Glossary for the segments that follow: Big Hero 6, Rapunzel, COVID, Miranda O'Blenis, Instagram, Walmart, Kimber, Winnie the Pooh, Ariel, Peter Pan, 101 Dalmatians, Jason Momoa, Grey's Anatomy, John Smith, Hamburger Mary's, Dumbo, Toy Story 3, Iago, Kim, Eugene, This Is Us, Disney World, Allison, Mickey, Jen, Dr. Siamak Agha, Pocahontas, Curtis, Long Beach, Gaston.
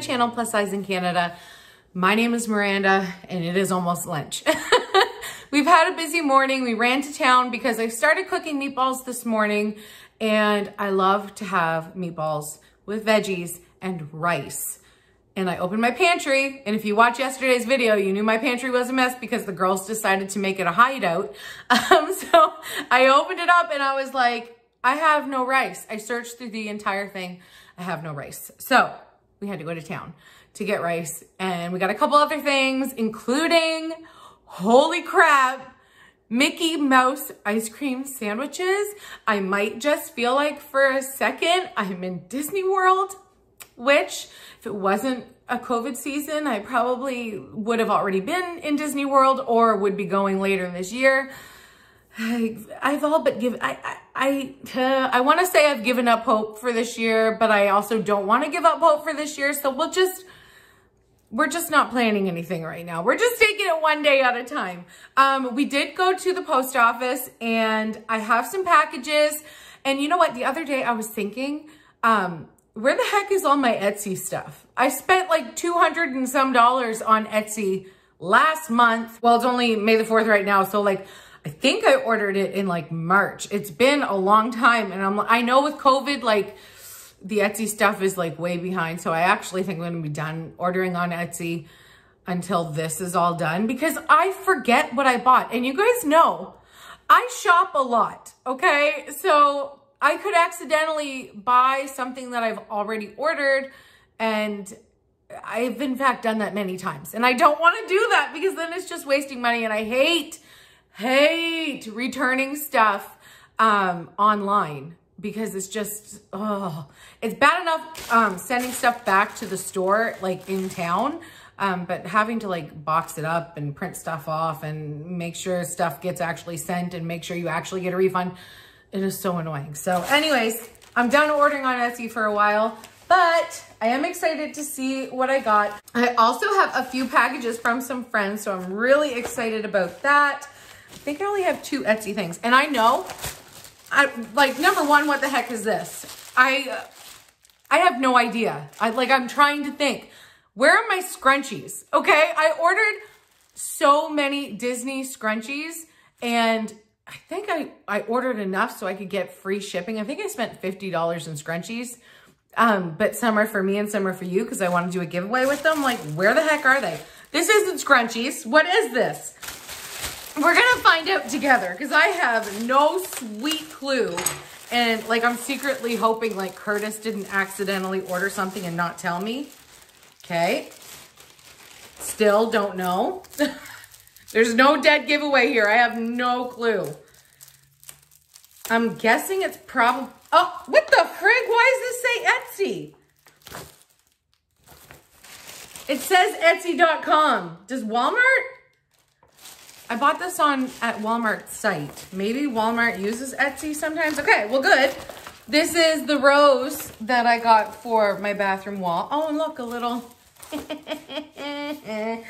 Channel Plus Size in Canada. My name is Miranda and it is almost lunch. We've had a busy morning. We ran to town because I started cooking meatballs this morning and I love to have meatballs with veggies and rice. And I opened my pantry, and if you watched yesterday's video, you knew my pantry was a mess because the girls decided to make it a hideout. So I opened it up and I was like, I have no rice. I searched through the entire thing. I have no rice. So we had to go to town to get rice, and we got a couple other things, including, holy crap, Mickey Mouse ice cream sandwiches. I might just feel like for a second I'm in Disney World, which if it wasn't a COVID season, I probably would have already been in Disney World or would be going later this year. I've all but given, I want to say I've given up hope for this year, but I also don't want to give up hope for this year. So we're just not planning anything right now. We're just taking it one day at a time. We did go to the post office and I have some packages, and you know what? The other day I was thinking, where the heck is all my Etsy stuff? I spent like $200 and some on Etsy last month. Well, it's only May the 4th right now. So like, I think I ordered it in like March. It's been a long time. And I know with COVID, like the Etsy stuff is like way behind. So I actually think I'm going to be done ordering on Etsy until this is all done, because I forget what I bought. And you guys know I shop a lot. Okay. So I could accidentally buy something that I've already ordered, and I've in fact done that many times. And I don't want to do that because then it's just wasting money. And I hate returning stuff online, because it's just, oh, it's bad enough sending stuff back to the store like in town, but having to like box it up and print stuff off and make sure stuff gets actually sent and make sure you actually get a refund, it is so annoying. So anyways, I'm done ordering on Etsy for a while, but I am excited to see what I got. I also have a few packages from some friends, so I'm really excited about that. I think I only have 2 Etsy things. And I know, like, number one, what the heck is this? I have no idea. I'm trying to think. Where are my scrunchies? Okay, I ordered so many Disney scrunchies, and I think I ordered enough so I could get free shipping. I think I spent $50 in scrunchies, but some are for me and some are for you because I want to do a giveaway with them. Like, where the heck are they? This isn't scrunchies. What is this? We're gonna find out together because I have no sweet clue. And like, I'm secretly hoping like Curtis didn't accidentally order something and not tell me. Okay. Still don't know. There's no dead giveaway here. I have no clue. I'm guessing it's probably, oh, what the frig? Why does this say Etsy? It says Etsy.com. Does Walmart? I bought this at Walmart's site. Maybe Walmart uses Etsy sometimes. Okay, well, good. This is the rose that I got for my bathroom wall. Oh, and look, a little. Okay,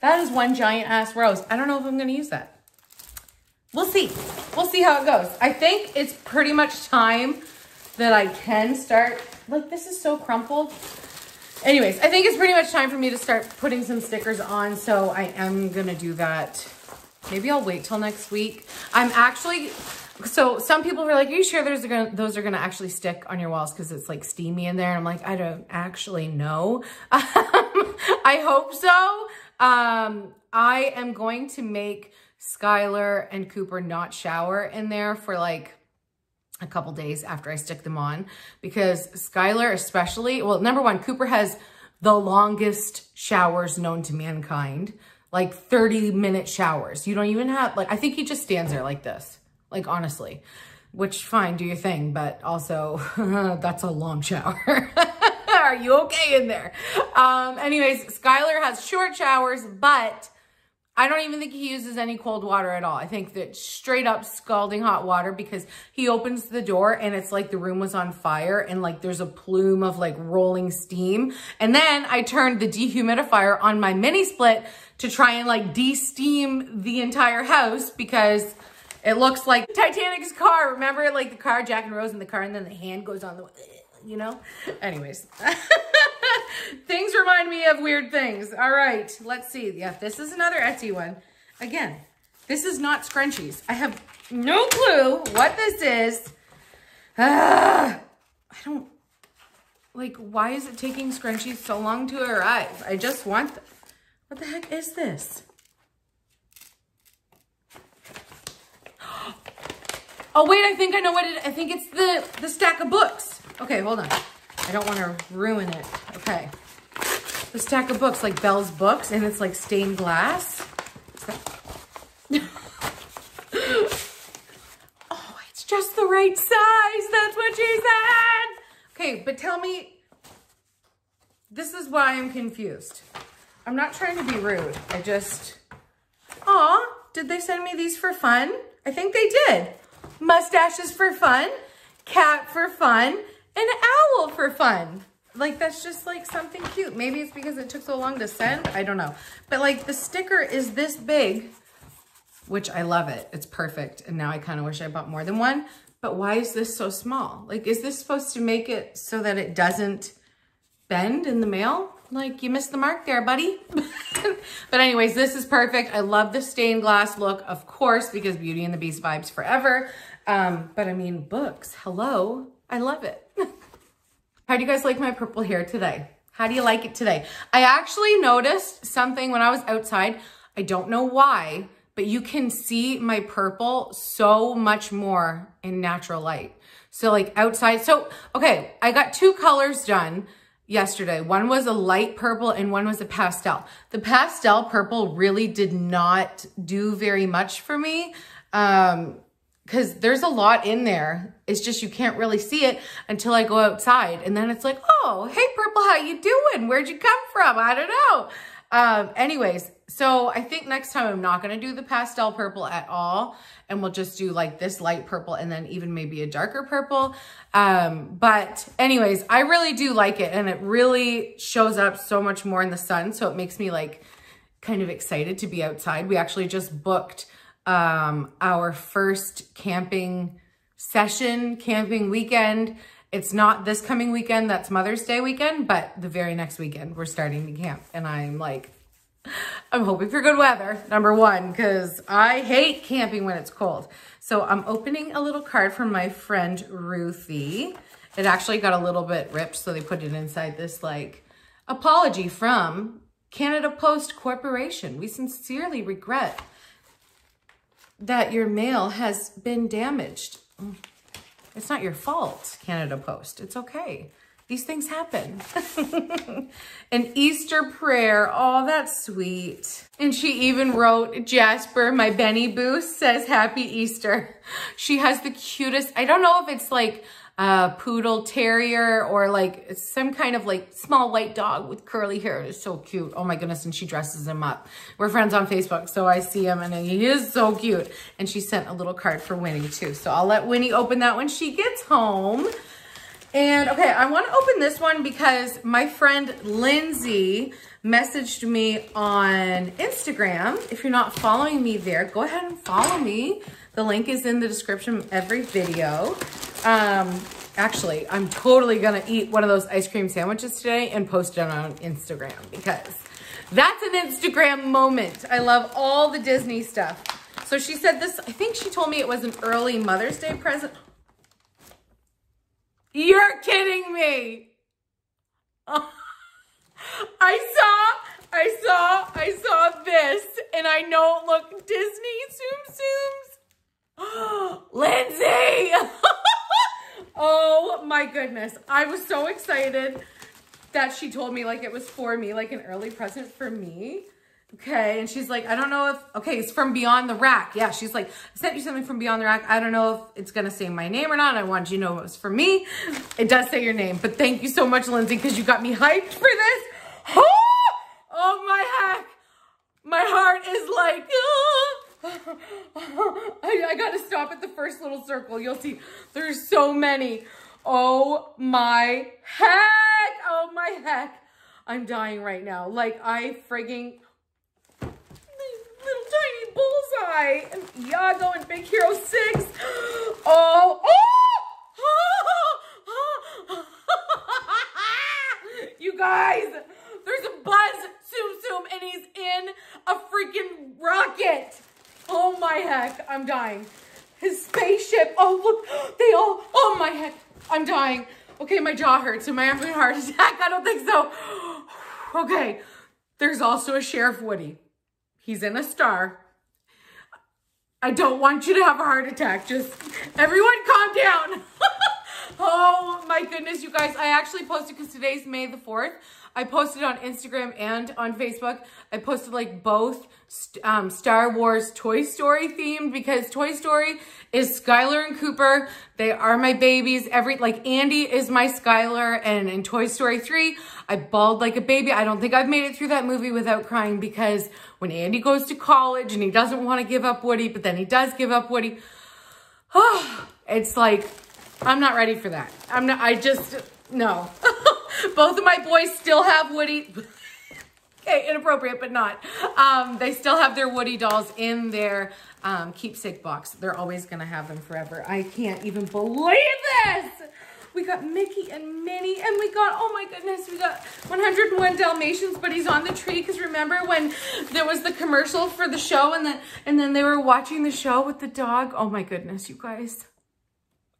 that is one giant ass rose. I don't know if I'm gonna use that. We'll see. We'll see how it goes. I think it's pretty much time that I can start. Like, this is so crumpled. Anyways, I think it's pretty much time for me to start putting some stickers on. So I am going to do that. Maybe I'll wait till next week. I'm actually... So some people were like, are you sure those are going to actually stick on your walls because it's like steamy in there? And I'm like, I don't actually know. I hope so. I am going to make Skylar and Cooper not shower in there for like a couple days after I stick them on, because Skylar especially, well, number one, Cooper has the longest showers known to mankind, like 30-minute showers. You don't even have, like, I think he just stands there like this. Like, honestly, which fine, do your thing, but also that's a long shower. Are you okay in there? Anyways, Skylar has short showers, but I don't even think he uses any cold water at all. I think that straight up scalding hot water, because he opens the door and it's like the room was on fire and like there's a plume of like rolling steam. And then I turned the dehumidifier on my mini split to try and like de-steam the entire house, because it looks like Titanic's car. Remember, like the car, Jack and Rose in the car, and then the hand goes on the, you know? Anyways, things remind me of weird things. All right, let's see. Yeah, this is another Etsy one. Again, this is not scrunchies. I have no clue what this is. I don't, like, why is it taking scrunchies so long to arrive? I just want, what the heck is this? Oh wait, I think I know what it is. I think it's the stack of books. Okay, hold on. I don't want to ruin it. Okay. The stack of books, like Belle's books, and it's like stained glass. Oh, it's just the right size. That's what she said. Okay, but tell me, this is why I'm confused. I'm not trying to be rude. I just, aw, did they send me these for fun? I think they did. Mustaches for fun, cat for fun, and owl for fun. Like, that's just like something cute. Maybe it's because it took so long to send. I don't know. But like the sticker is this big, which I love it. It's perfect. And now I kind of wish I bought more than one. But why is this so small? Like, is this supposed to make it so that it doesn't bend in the mail? Like, you missed the mark there, buddy. But anyways, this is perfect. I love the stained glass look, of course, because Beauty and the Beast vibes forever. But I mean, books, hello. I love it. How do you guys like my purple hair today? How do you like it today? I actually noticed something when I was outside. I don't know why, but you can see my purple so much more in natural light. So like outside, so, okay, I got two colors done yesterday. One was a light purple and one was a pastel. The pastel purple really did not do very much for me, because there's a lot in there. It's just you can't really see it until I go outside, and then it's like, oh, hey purple, how you doing? Where'd you come from? I don't know. Anyways, so I think next time I'm not going to do the pastel purple at all, and we'll just do like this light purple and then even maybe a darker purple. But anyways, I really do like it, and it really shows up so much more in the sun. So it makes me like kind of excited to be outside. We actually just booked our first camping session, camping weekend. It's not this coming weekend, that's Mother's Day weekend, but the very next weekend we're starting to camp. And I'm like, I'm hoping for good weather, number one, because I hate camping when it's cold. So I'm opening a little card from my friend Ruthie. It actually got a little bit ripped, so they put it inside this like apology from Canada Post Corporation. We sincerely regret that your mail has been damaged. It's not your fault, Canada Post. It's okay. These things happen. An Easter prayer. Oh, that's sweet. And she even wrote, Jasper, my Benny Boo, says happy Easter. She has the cutest, I don't know if it's like a poodle terrier or like some kind of like small white dog with curly hair. It's so cute. Oh my goodness. And she dresses him up. We're friends on Facebook, so I see him and he is so cute. And she sent a little card for Winnie too. So I'll let Winnie open that when she gets home. And okay, I want to open this one because my friend Lindsay messaged me on Instagram. If you're not following me there, go ahead and follow me. The link is in the description of every video. Actually, I'm totally gonna eat one of those ice cream sandwiches today and post it on Instagram because that's an Instagram moment. I love all the Disney stuff. So she said this, I think she told me it was an early Mother's Day present. You're kidding me. Oh. I saw this and I know, look, Disney Tsum Tsums. Oh, Lindsay. Oh my goodness. I was so excited that she told me like it was for me, like an early present for me. Okay, and she's like, I don't know if, okay, it's from Beyond the Rack. Yeah, she's like, I sent you something from Beyond the Rack. I don't know if it's going to say my name or not. I wanted you to know it was for me. It does say your name, but thank you so much, Lindsay, because you got me hyped for this. Oh, oh my heck. My heart is like, oh. I got to stop at the first little circle. You'll see there's so many. Oh my heck. Oh my heck. I'm dying right now. Like, I frigging... tiny bullseye and Iago and Big Hero 6. Oh, oh! You guys, there's a Buzz Tsum Tsum and he's in a freaking rocket. Oh my heck, I'm dying. His spaceship. Oh look, they all. Oh my heck, I'm dying. Okay, my jaw hurts. Am I having a heart attack? I don't think so. Okay, there's also a Sheriff Woody. He's in a star. I don't want you to have a heart attack. Just everyone calm down. Oh my goodness, you guys. I actually posted, because today's May the 4th. I posted on Instagram and on Facebook. I posted like both Star Wars Toy Story themed, because Toy Story is Skylar and Cooper. They are my babies. Every, like, Andy is my Skylar, and in Toy Story 3, I bawled like a baby. I don't think I've made it through that movie without crying, because when Andy goes to college and he doesn't want to give up Woody, but then he does give up Woody, oh, it's like, I'm not ready for that. I'm not, I just, no. Both of my boys still have Woody. Okay, inappropriate, but not. They still have their Woody dolls in their keepsake box. They're always going to have them forever. I can't even believe this. We got Mickey and Minnie, and we got, oh my goodness, we got 101 Dalmatians, but he's on the tree, because remember when there was the commercial for the show, and then they were watching the show with the dog? Oh my goodness, you guys.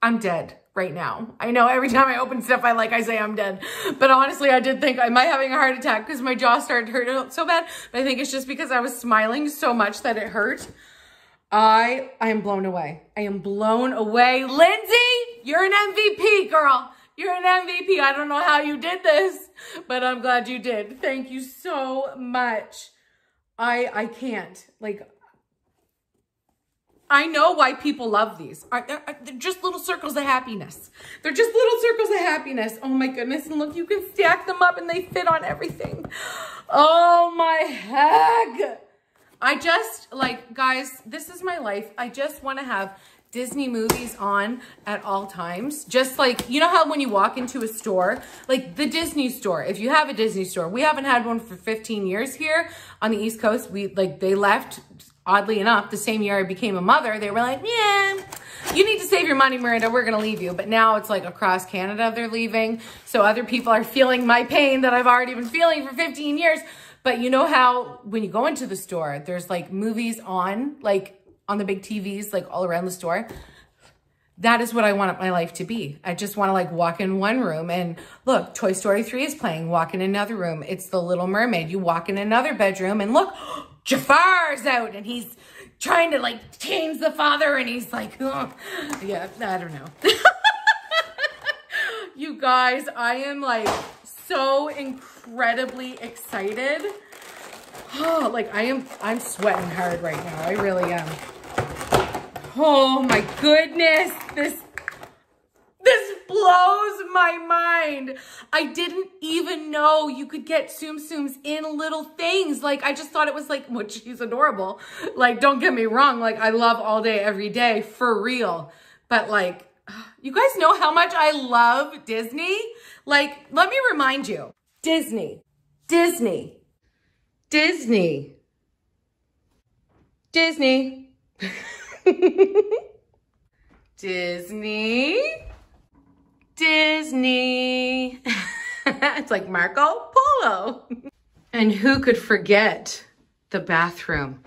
I'm dead right now. I know every time I open stuff, I say I'm dead. But honestly, I did think, am I having a heart attack? Because my jaw started hurting so bad. But I think it's just because I was smiling so much that it hurt. I am blown away. I am blown away. Lindsay, you're an MVP, girl. You're an MVP. I don't know how you did this, but I'm glad you did. Thank you so much. I can't, like, I know why people love these. They're just little circles of happiness. They're just little circles of happiness. Oh my goodness. And look, you can stack them up and they fit on everything. Oh my heck. I just, like, guys, this is my life. I just want to have Disney movies on at all times. Just like, you know how when you walk into a store, like the Disney store, if you have a Disney store, we haven't had one for 15 years here on the East Coast. We, like, they left, oddly enough, the same year I became a mother. They were like, yeah, you need to save your money, Miranda, we're going to leave you. But now it's like across Canada they're leaving. So other people are feeling my pain that I've already been feeling for 15 years. But you know how when you go into the store, there's like movies on, like, on the big TVs, like all around the store. That is what I want my life to be. I just want to, like, walk in one room and look, Toy Story 3 is playing, walk in another room, it's The Little Mermaid. You walk in another bedroom and look, Jafar's out and he's trying to, like, change the father and he's like, ugh. Yeah, I don't know. You guys, I am, like, so incredibly excited. Oh, like, I'm sweating hard right now. I really am. Oh my goodness, this blows my mind. I didn't even know you could get Tsum Tsums in little things. Like, I just thought it was like, well, she's adorable. Like, don't get me wrong. Like, I love all day, every day, for real. But, like, you guys know how much I love Disney? Like, let me remind you. Disney. Disney. Disney. Disney. Disney. Disney. It's like Marco Polo. And who could forget the bathroom?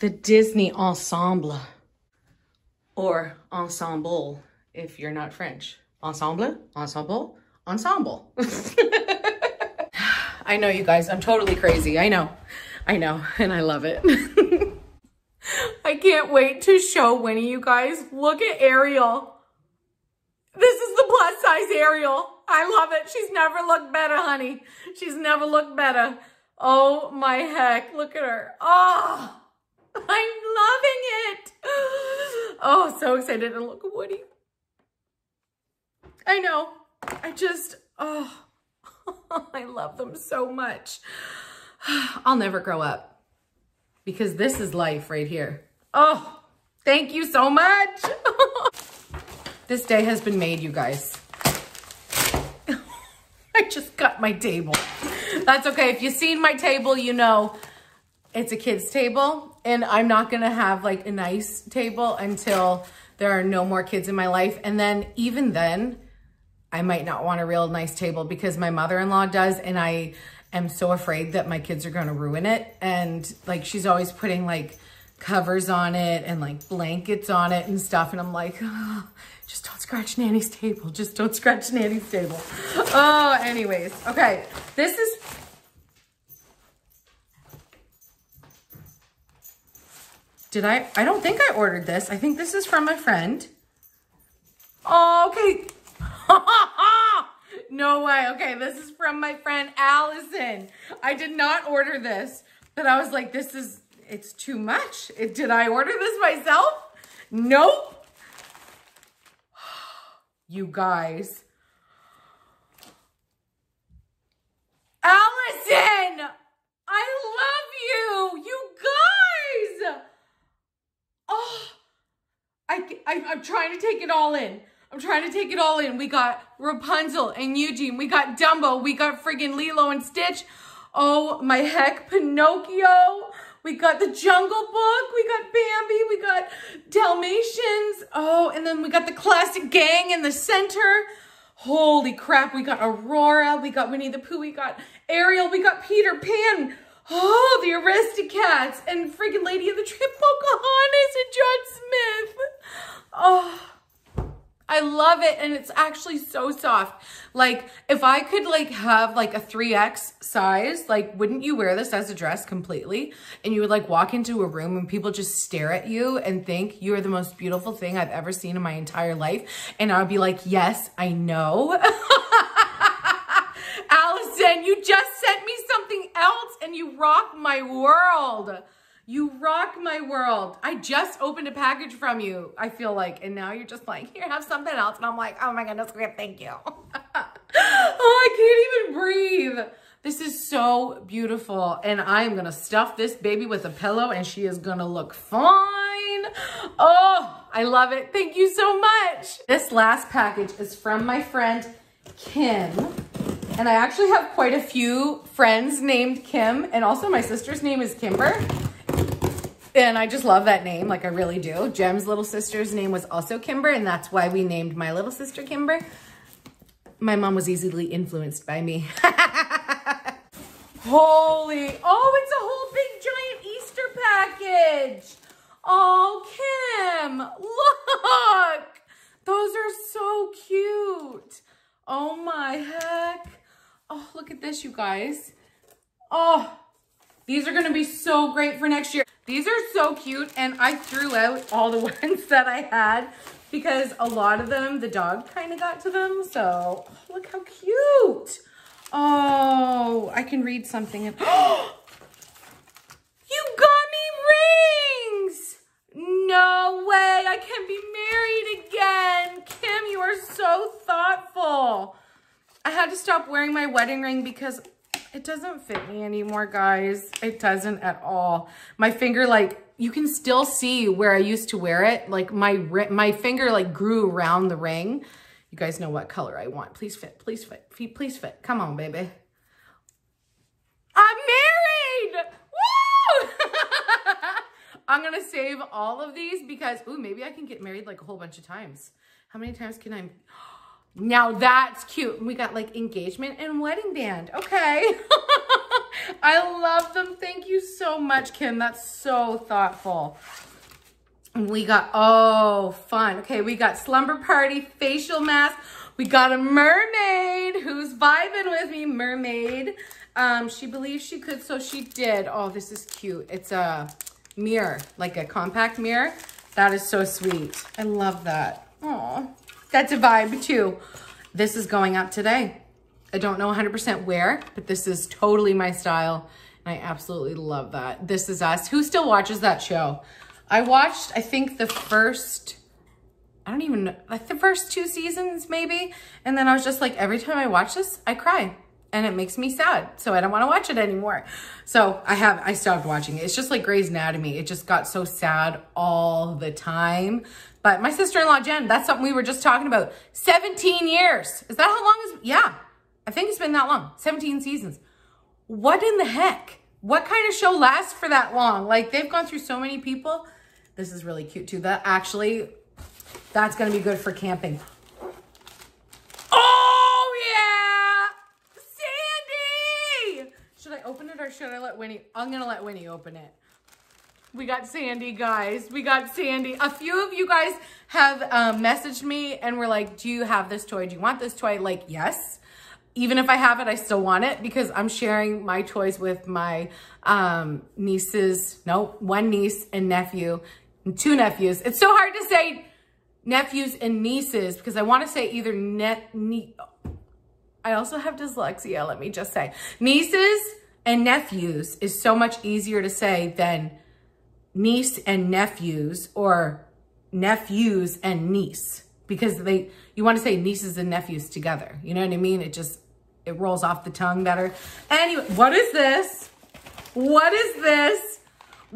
The Disney ensemble. Or ensemble, if you're not French. Ensemble, ensemble, ensemble. I know, you guys, I'm totally crazy. I know, and I love it. I can't wait to show Winnie, you guys. Look at Ariel. This is the plus size Ariel. I love it. She's never looked better, honey. She's never looked better. Oh my heck, look at her. Oh, I'm loving it. Oh, so excited. And look at Woody. I know. I just, oh, I love them so much. I'll never grow up because this is life right here. Oh, thank you so much. This day has been made, you guys. I just cut my table. That's okay. If you've seen my table, you know it's a kid's table, and I'm not going to have like a nice table until there are no more kids in my life. And then even then, I might not want a real nice table because my mother-in-law does, and I am so afraid that my kids are going to ruin it. And like, she's always putting like covers on it and like blankets on it and stuff. And I'm like, oh, just don't scratch Nanny's table. Just don't scratch Nanny's table. Oh, anyways. Okay. This is... Did I don't think I ordered this. I think this is from a friend. Oh, okay. No way. Okay, this is from my friend Allison. I did not order this, but I was like, this is... It's too much. Did I order this myself? Nope. You guys. Allison! I love you! You guys! Oh, I'm trying to take it all in. I'm trying to take it all in. We got Rapunzel and Eugene. We got Dumbo. We got friggin' Lilo and Stitch. Oh, my heck. Pinocchio. We got the Jungle Book. We got Bambi. We got Dalmatians. Oh, and then we got the classic gang in the center. Holy crap. We got Aurora. We got Winnie the Pooh. We got Ariel. We got Peter Pan. Oh, the Aristocats. And freaking Lady of the Tree, Pocahontas and John Smith. Oh, I love it. And it's actually so soft. Like, if I could like have like a 3X size, like, wouldn't you wear this as a dress completely? And you would like walk into a room and people just stare at you and think you are the most beautiful thing I've ever seen in my entire life. And I would be like, yes, I know. Allison, you just sent me something else and you rock my world. You rock my world. I just opened a package from you, I feel like. And now you're just like, here, have something else. And I'm like, oh my goodness, thank you. Oh, I can't even breathe. This is so beautiful. And I'm going to stuff this baby with a pillow and she is going to look fine. Oh, I love it. Thank you so much. This last package is from my friend Kim. And I actually have quite a few friends named Kim. And also my sister's name is Kimber. And I just love that name, like I really do. Jem's little sister's name was also Kimber, and that's why we named my little sister Kimber. My mom was easily influenced by me. Holy, oh, it's a whole big giant Easter package. Oh, Kim, look. Those are so cute. Oh my heck. Oh, look at this, you guys. Oh, these are gonna be so great for next year. These are so cute, and I threw out all the ones that I had because a lot of them, the dog kind of got to them, so oh, look how cute. Oh, I can read something. And, oh, you got me rings! No way, I can be married again. Kim, you are so thoughtful. I had to stop wearing my wedding ring because it doesn't fit me anymore, guys. It doesn't at all. My finger, like, you can still see where I used to wear it. Like, my finger, like, grew around the ring. You guys know what color I want. Please fit, please fit, please fit. Come on, baby. I'm married! Woo! I'm going to save all of these because, ooh, maybe I can get married like a whole bunch of times. How many times can I? Now that's cute. And we got like engagement and wedding band. Okay. I love them. Thank you so much, Kim. That's so thoughtful. We got, oh, fun. Okay, we got slumber party, facial mask. We got a mermaid who's vibing with me, mermaid. She believed she could, so she did. Oh, this is cute. It's a mirror, like a compact mirror. That is so sweet. I love that. Oh, that's a vibe too. This is going up today. I don't know 100% where, but this is totally my style. And I absolutely love that. This Is Us. Who still watches that show? I watched, I think the first, I don't even know, like the first two seasons maybe. And then I was just like, every time I watch this, I cry. And it makes me sad. So I don't want to watch it anymore. So I stopped watching it. It's just like Grey's Anatomy. It just got so sad all the time. But my sister-in-law, Jen, that's something we were just talking about. 17 years. Is that how long? Yeah, I think it's been that long. 17 seasons. What in the heck? What kind of show lasts for that long? Like, they've gone through so many people. This is really cute too. That actually, that's going to be good for camping. Open it, or should I let Winnie? I'm gonna let Winnie open it. We got Sandy, guys. We got Sandy. A few of you guys have messaged me and were like, do you have this toy? Do you want this toy? Like, yes. Even if I have it, I still want it because I'm sharing my toys with my one niece and nephew, and two nephews. It's so hard to say nephews and nieces because I want to say either I also have dyslexia, let me just say. Nieces and nephews is so much easier to say than niece and nephews or nephews and niece because you want to say nieces and nephews together. You know what I mean? It rolls off the tongue better. Anyway, what is this? What is this?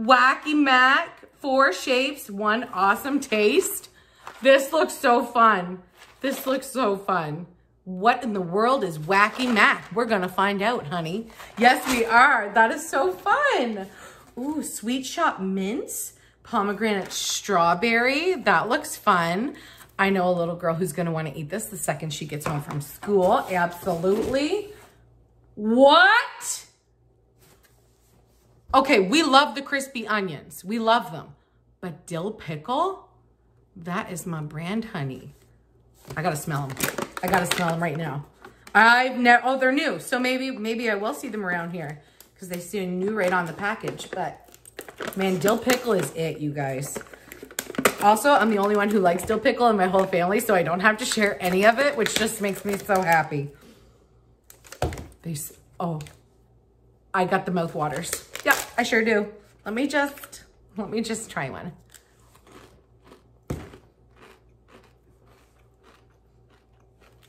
Wacky Mac, 4 shapes, 1 awesome taste. This looks so fun. This looks so fun. What in the world is Wacky Mac? We're gonna find out, honey. Yes, we are. That is so fun. Ooh, Sweet Shop Mints, pomegranate strawberry. That looks fun. I know a little girl who's gonna wanna eat this the second she gets home from school. Absolutely. What? Okay, we love the crispy onions. We love them. But dill pickle? That is my brand, honey. I gotta smell them. I gotta smell them right now. I've never, oh, they're new. So maybe I will see them around here because they seem new right on the package. But man, dill pickle is it, you guys. Also, I'm the only one who likes dill pickle in my whole family, so I don't have to share any of it, which just makes me so happy. Oh, I got the mouth waters. Yeah, I sure do. Let me just try one.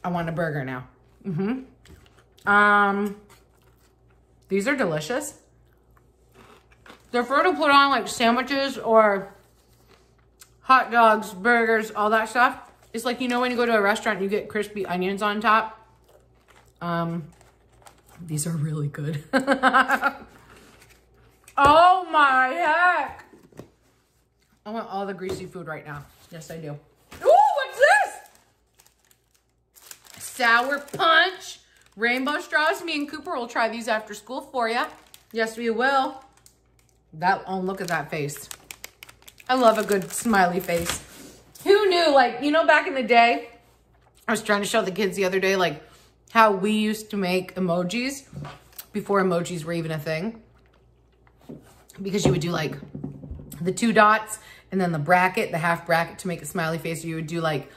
I want a burger now. These are delicious. They're for to put on like sandwiches or hot dogs, burgers, all that stuff. It's like, you know, when you go to a restaurant and you get crispy onions on top. These are really good. Oh my heck. I want all the greasy food right now. Yes, I do. Sour punch, rainbow straws. Me and Cooper will try these after school for you. Yes, we will. Oh, look at that face. I love a good smiley face. Who knew? Like, you know, back in the day, I was trying to show the kids the other day, like how we used to make emojis before emojis were even a thing. Because you would do like the 2 dots and then the bracket, the half bracket to make a smiley face. Or you would do like,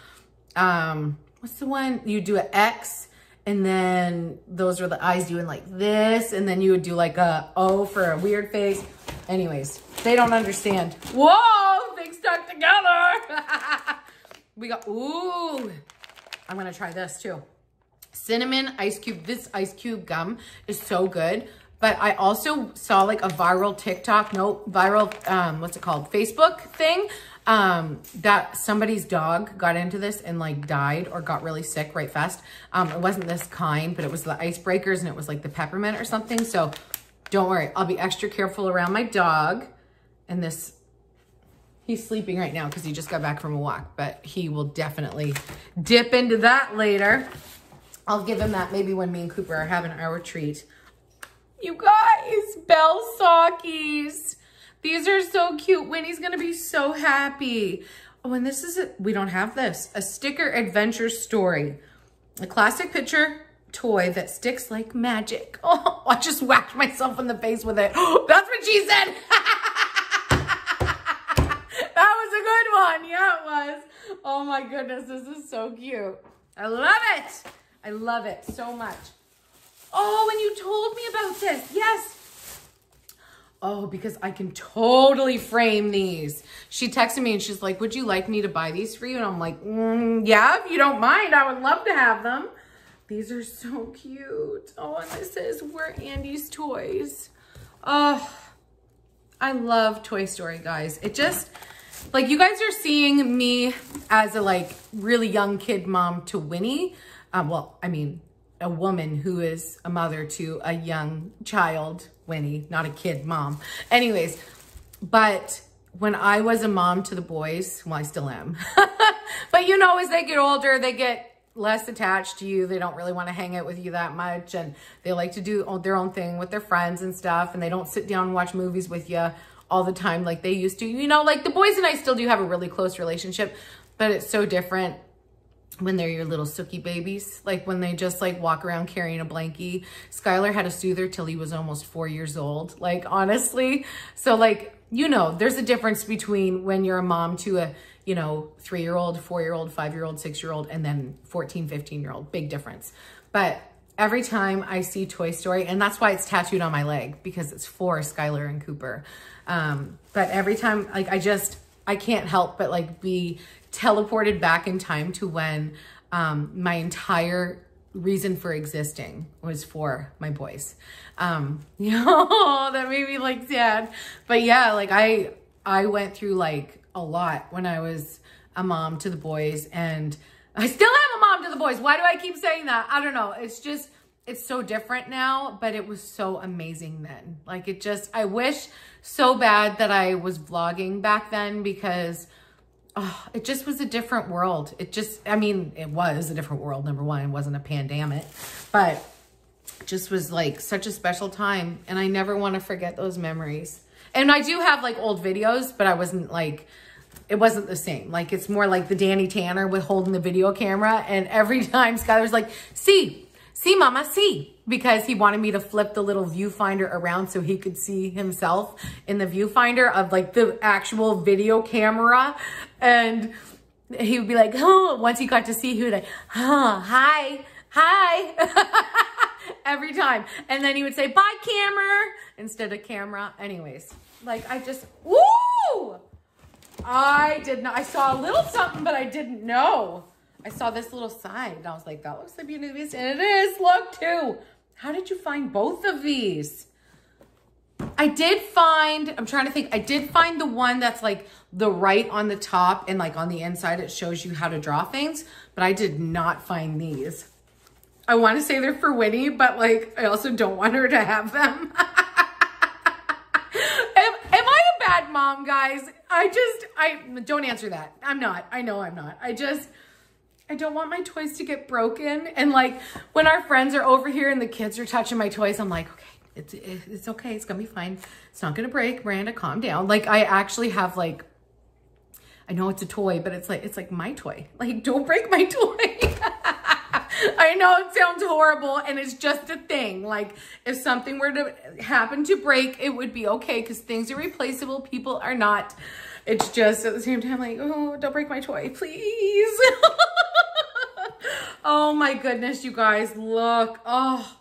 what's the one? You do an X and then those are the eyes doing like this. And then you would do like a O for a weird face. Anyways, they don't understand. Whoa, things stuck together. We got, ooh, I'm gonna try this too. Cinnamon ice cube. This ice cube gum is so good. But I also saw like a viral TikTok, Facebook thing. That somebody's dog got into this and like died or got really sick right fast. It wasn't this kind, but it was the icebreakers and it was like the peppermint or something. So don't worry, I'll be extra careful around my dog. And this He's sleeping right now because he just got back from a walk, but he will definitely dip into that later. I'll give him that maybe when me and Cooper are having our treat. You guys, Belle sockies. These are so cute. Winnie's gonna be so happy. Oh, and this is it. We don't have this. A sticker adventure story. A classic picture toy that sticks like magic. Oh, I just whacked myself in the face with it. Oh, that's what she said. That was a good one. Yeah, it was. Oh my goodness, this is so cute. I love it. I love it so much. Oh, and you told me about this. Yes. Oh, because I can totally frame these. She texted me and she's like, would you like me to buy these for you? And I'm like, yeah, if you don't mind, I would love to have them. These are so cute. Oh, and this is We're Andy's Toys. Oh, I love Toy Story, guys. It just, like, you guys are seeing me as a, like, really young kid mom to Winnie. Well, I mean, a woman who is a mother to a young child, Winnie, not a kid mom. Anyways, but when I was a mom to the boys, well, I still am. But you know, as they get older, they get less attached to you. They don't really want to hang out with you that much. And they like to do their own thing with their friends and stuff. And they don't sit down and watch movies with you all the time like they used to. You know, like the boys and I still do have a really close relationship, but it's so different when they're your little sookie babies, like when they just like walk around carrying a blankie. Skylar had a soother till he was almost 4 years old, like honestly. So like, you know, there's a difference between when you're a mom to a, you know, 3-year-old, 4-year-old, 5-year-old, 6-year-old, and then 14, 15-year-old, big difference. But every time I see Toy Story, and that's why it's tattooed on my leg, because it's for Skylar and Cooper. But every time, like I can't help but like be teleported back in time to when my entire reason for existing was for my boys. You know, that made me like sad. But yeah, like I went through like a lot when I was a mom to the boys, and I still am a mom to the boys. Why do I keep saying that? I don't know. It's just, it's so different now, but it was so amazing then. Like it just, I wish so bad that I was vlogging back then, because oh, it just was a different world. It just, I mean, it was a different world. Number one, it wasn't a pandemic, but it just was like such a special time. And I never want to forget those memories. And I do have like old videos, but I wasn't like, it wasn't the same. Like it's more like the Danny Tanner with holding the video camera. And every time Skylar's like, see mama, see, because he wanted me to flip the little viewfinder around so he could see himself in the viewfinder of like the actual video camera. And he would be like, oh, once he got to see, he would like, oh, hi. Every time. And then he would say, bye camera, instead of camera. Anyways, like I just, woo! I saw a little something, but I didn't know. I saw this little sign and I was like, that looks like Beauty and the Beast. And it is, look too. How did you find both of these? I'm trying to think. I did find the one that's like the right on the top, and like on the inside, it shows you how to draw things, but I did not find these. I want to say they're for Winnie, but like, I also don't want her to have them. Am I a bad mom, guys? I don't answer that. I'm not. I know I'm not. I don't want my toys to get broken. And like when our friends are over here and the kids are touching my toys, I'm like, okay, it's okay. It's gonna be fine. It's not gonna break. Miranda, calm down. Like I actually have like, I know it's a toy, but it's like my toy. Like don't break my toy. I know it sounds horrible, and it's just a thing. Like if something were to happen to break, it would be okay, because things are replaceable. People are not. It's just at the same time like, oh, don't break my toy, please. Oh my goodness, you guys, look. Oh,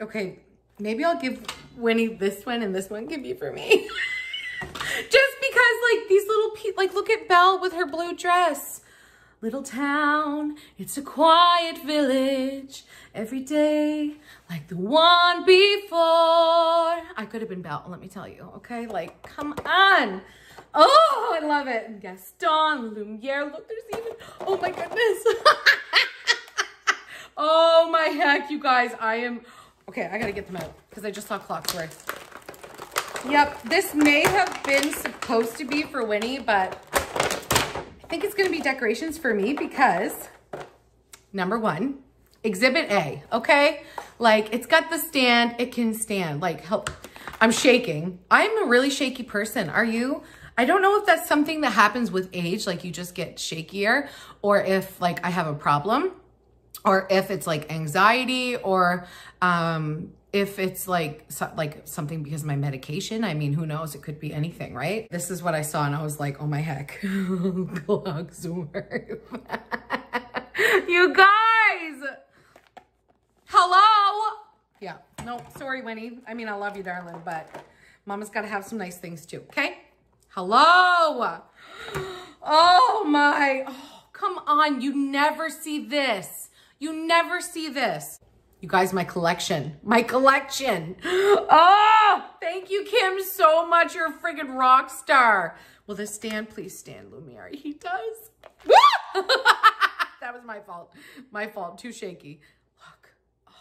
okay. Maybe I'll give Winnie this one, and this one can be for me. Just because like these little people, like look at Belle with her blue dress. Little town, it's a quiet village. Every day, like the one before. I could have been Belle, let me tell you, okay? Like, come on. Oh, I love it. Gaston, Lumiere, look, there's even, oh my goodness. Oh my heck, you guys, I am, okay, I gotta get them out, because I just saw clocks work. Yep, this may have been supposed to be for Winnie, but I think it's gonna be decorations for me because, number one, Exhibit A, okay? Like, it's got the stand, it can stand, like, help. I'm shaking. I'm a really shaky person, are you? I don't know if that's something that happens with age, like you just get shakier, or if like I have a problem, or if it's like anxiety, or if it's like something because of my medication. I mean, who knows? It could be anything, right? This is what I saw and I was like, oh my heck. You guys! Hello? Yeah, no, sorry, Winnie. I mean, I love you, darling, but Mama's gotta have some nice things too, okay? Hello? Oh my, oh, come on. You never see this. You never see this. You guys, my collection, Oh, thank you, Kim, so much. You're a friggin' rock star. Will this stand? Please stand, Lumiere. He does. That was my fault. My fault. Too shaky. Look. Oh.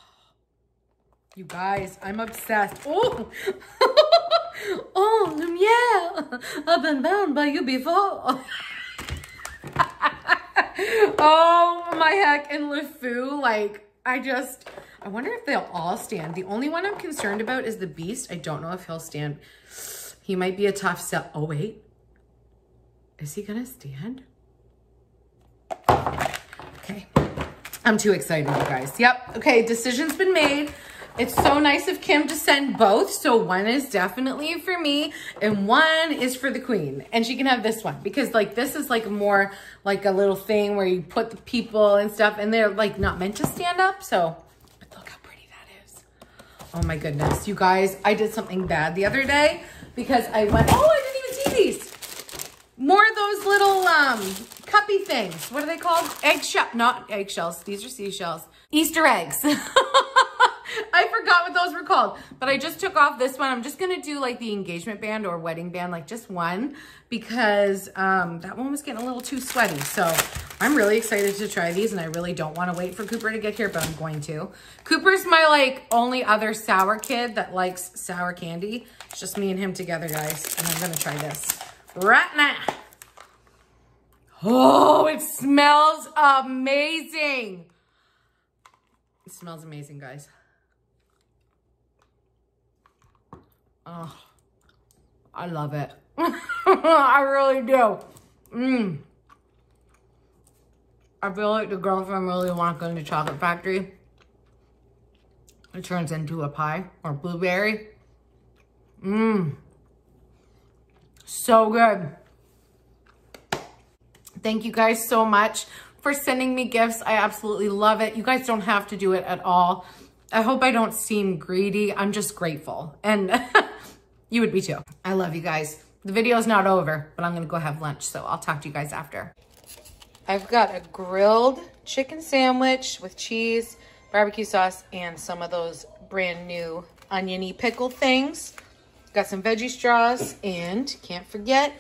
You guys, I'm obsessed. Oh, oh, Lumiere. I've been bound by you before. Oh, my heck. And LeFou, like, I wonder if they'll all stand. The only one I'm concerned about is the Beast. I don't know if he'll stand. He might be a tough sell. Oh, wait. Is he gonna stand? Okay. I'm too excited, you guys. Yep. Okay, decision's been made. It's so nice of Kim to send both. So one is definitely for me and one is for the queen. And she can have this one because like this is like more like a little thing where you put the people and stuff and they're like not meant to stand up. So but look how pretty that is. Oh my goodness. You guys, I did something bad the other day because I went, oh, I didn't even see these. More of those little cuppy things. What are they called? Eggshell, not eggshells. These are seashells. Easter eggs. I forgot what those were called, but I just took off this one. I'm just going to do like the engagement band or wedding band, like just one, because that one was getting a little too sweaty. So I'm really excited to try these and I really don't want to wait for Cooper to get here, but I'm going to. Cooper's my like only other sour kid that likes sour candy. It's just me and him together, guys. And I'm going to try this right now. Oh, it smells amazing. It smells amazing, guys. Oh, I love it. I really do. Mm. I feel like the girl from Really Want to Go to Chocolate Factory. It turns into a pie or blueberry. Mmm. So good. Thank you guys so much for sending me gifts. I absolutely love it. You guys don't have to do it at all. I hope I don't seem greedy. I'm just grateful. And you would be too. I love you guys. The video's not over, but I'm gonna go have lunch. So I'll talk to you guys after. I've got a grilled chicken sandwich with cheese, barbecue sauce, and some of those brand new oniony pickle things. Got some veggie straws and can't forget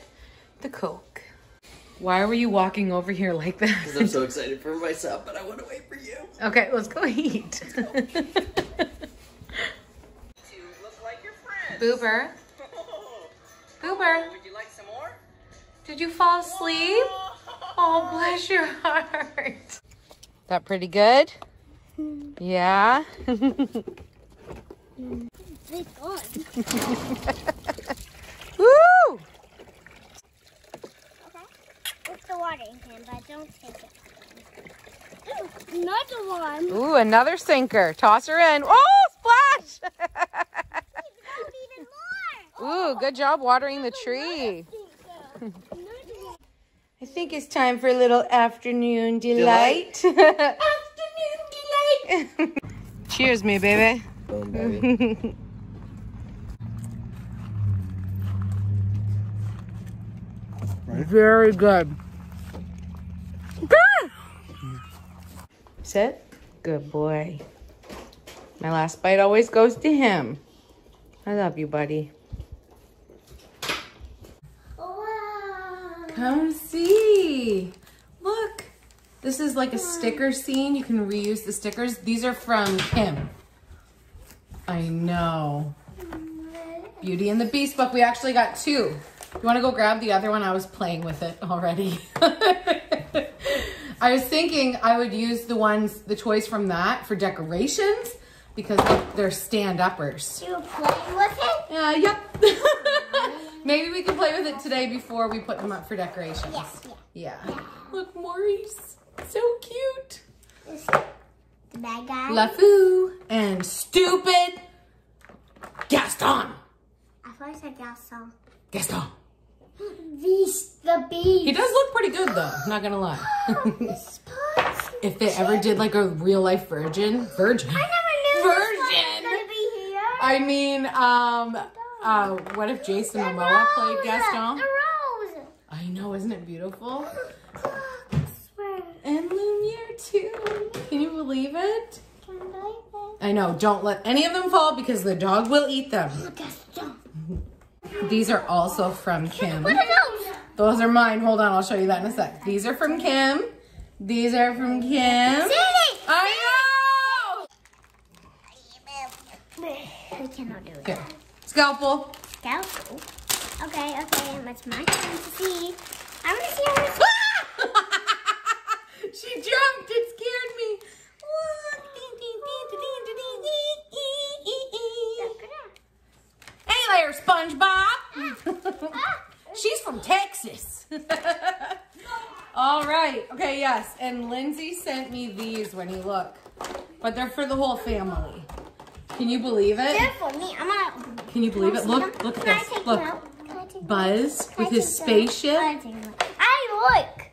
the Coke. Why were you walking over here like that? Because I'm so excited for myself, but I want to wait for you. Okay, let's go eat. You look like your friend. Boober. Boober. Would you like some more? Did you fall asleep? Oh, bless your heart. That pretty good? Yeah. It's on. Woo! The water in him, but don't take it. Ooh, another one. Ooh, another sinker. Toss her in. Oh, splash! Even more. Ooh, good job watering the tree. I think it's time for a little afternoon delight. Afternoon delight. Cheers, me baby. Oh, baby. Right. Very good. Sit. Good boy. My last bite always goes to him. I love you, buddy. Wow. Come see. Look. This is like a sticker scene. You can reuse the stickers. These are from Kim. I know. Beauty and the Beast book. We actually got two. You want to go grab the other one? I was playing with it already. I was thinking I would use the ones, the toys from that for decorations because they're stand-uppers. You play with it? Yep. Maybe we can play with it today before we put them up for decorations. Yes. Yeah. Look, Maurice. So cute. The bad guy. LeFou and stupid Gaston. I thought I said Gaston. Gaston. Beast the Beast. He does look pretty good though, not gonna lie. If they ever did like a real life virgin. I never knew virgin. Gonna be here. I mean, what if Jason Momoa played Gaston? The rose. I know, isn't it beautiful? I swear. And Lumiere too. Can you believe it? Can believe it. I know. Don't let any of them fall because the dog will eat them. Gaston. These are also from Kim. What are those? Those are mine. Hold on, I'll show you that in a sec. These are from Kim. These are from Kim. I know! I cannot do it. Here. Scalpel. Scalpel? Okay. It's my turn to see. I want to see how it's... Ah! She jumped. It scared me. Hey there, SpongeBob. She's from Texas. All right. Okay, yes. And Lindsay sent me these when you look. But they're for the whole family. Can you believe it? They're for me. Can you believe it? Look at this. Look. Buzz with his spaceship. I look. Do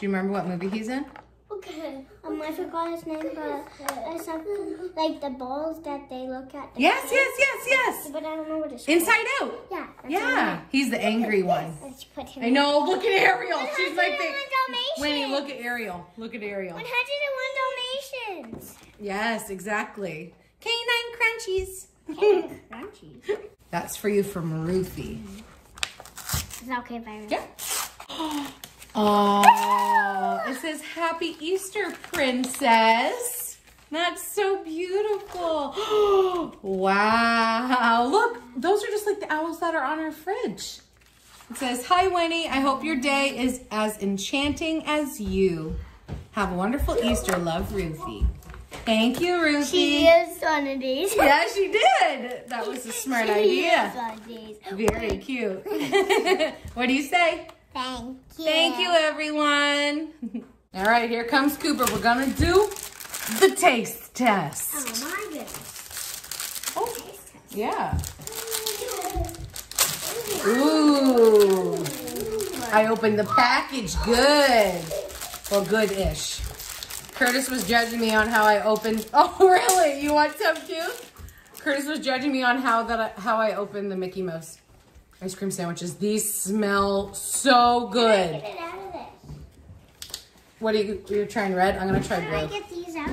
you remember what movie he's in? Okay. I forgot his name, but it's something like the balls that they look at. Yes. But I don't know what it's called. Inside Out. Yeah. He's the angry one. Let's put him in. I know. Look at Ariel. She's my favorite. Winnie, look at Ariel. 101 Dalmatians. Yes, exactly. Canine Crunchies. That's for you from Ruthie. Is that okay if I read? Yeah. Oh, it says Happy Easter, Princess. That's so beautiful. Wow. Look, those are just like the owls that are on our fridge. It says, hi, Winnie. I hope your day is as enchanting as you. Have a wonderful Easter. Love, Ruthie. Thank you, Ruthie. She used one of these. Yeah, she did. That was a smart idea. Very cute. What do you say? Thank you. Thank you, everyone. All right, here comes Cooper. We're gonna do the taste test. Oh, my goodness. Oh, taste test. Yeah. Ooh. I opened the package. Good. Well, good-ish. Curtis was judging me on how I opened. Oh, really? You want some too? Curtis was judging me on how I opened the Mickey Mouse ice cream sandwiches. These smell so good. Can I get it out of this? What are you're trying red? I'm gonna try blue. Can I get these out?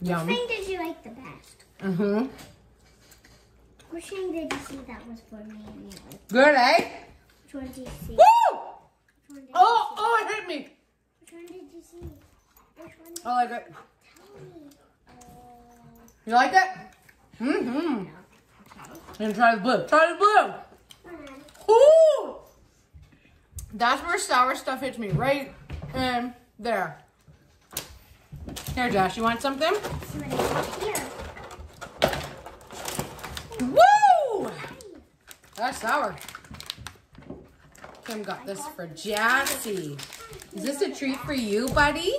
Yum. Which thing did you like the best? Which thing did you see that was for me and you? Good, eh? Which one did you see? Woo! Oh, it hit me. Which one did you see? I like it. Tell me. You like it? And try the blue. Ooh! That's where sour stuff hits me. Right in there. Here, Josh, you want something? Here. Woo! That's sour. Kim got this for Jassy. Is this a treat for you, buddy?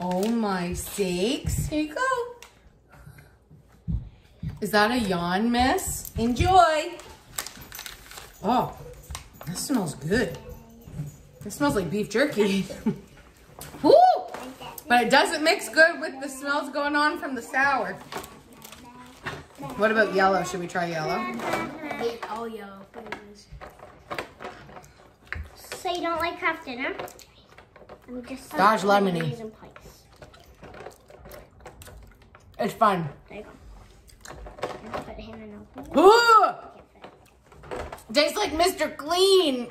Oh, my sakes. Here you go. Is that a yawn, miss? Enjoy. Oh, that smells good. It smells like beef jerky. Woo! But it doesn't mix good with the smells going on from the sour. What about yellow? Should we try yellow? Oh, yellow. So you don't like half dinner? I'm just Dodge lemony. It's fun. There you go. Ooh! Tastes like Mr. Clean.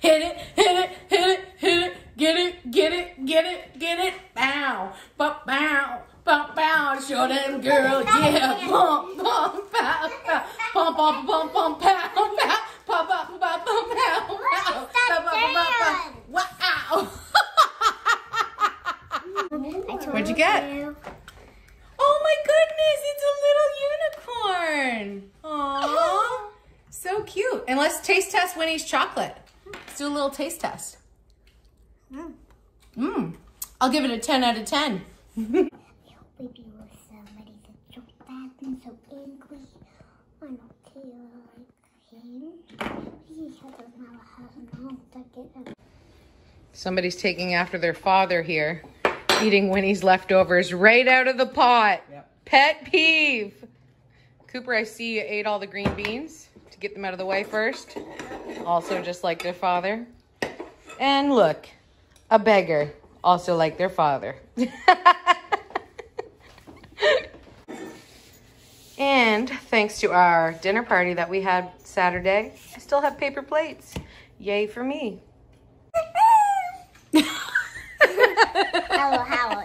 Hit it, hit it, hit it, hit it. Get it, get it, bump bow, bump bow, show them girl, yeah, bump, bump, bow, bow, bump, bump, bump, bump, pow, pow, pop, pop, pop, pop, pow, pow, pow, wow. What'd you get? Oh my goodness, it's a little unicorn. Aww, so cute. And let's taste test Winnie's chocolate. Let's do a little taste test. I'll give it a 10 out of 10. Baby was somebody that jumped back and so angry. I don't feel like him. He doesn't know how long to get him. Somebody's taking after their father here, eating Winnie's leftovers right out of the pot. Yep. Pet peeve. Cooper, I see you ate all the green beans to get them out of the way first. Also just like their father. And look, a beggar. Also like their father. And thanks to our dinner party that we had Saturday, I still have paper plates. Yay for me. Hello, hello.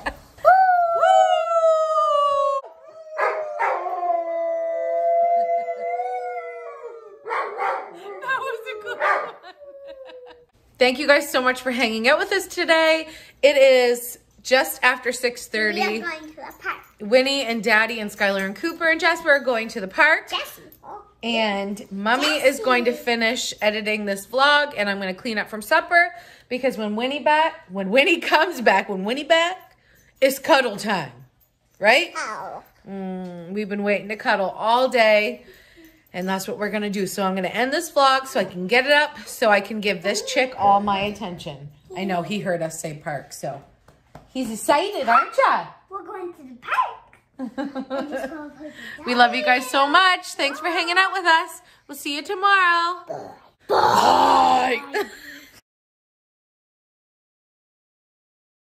Thank you guys so much for hanging out with us today. It is just after 6:30. We are going to the park. Winnie and Daddy and Skylar and Cooper and Jasper are going to the park. Jessie. And Mommy is going to finish editing this vlog, and I'm going to clean up from supper because when Winnie comes back, it's cuddle time, right? Oh. We've been waiting to cuddle all day. And that's what we're going to do. So I'm going to end this vlog so I can get it up, so I can give this chick all my attention. I know he heard us say park, so he's excited, aren't ya? We're going to the park. We love you guys so much. Thanks for hanging out with us. We'll see you tomorrow. Bye. Bye.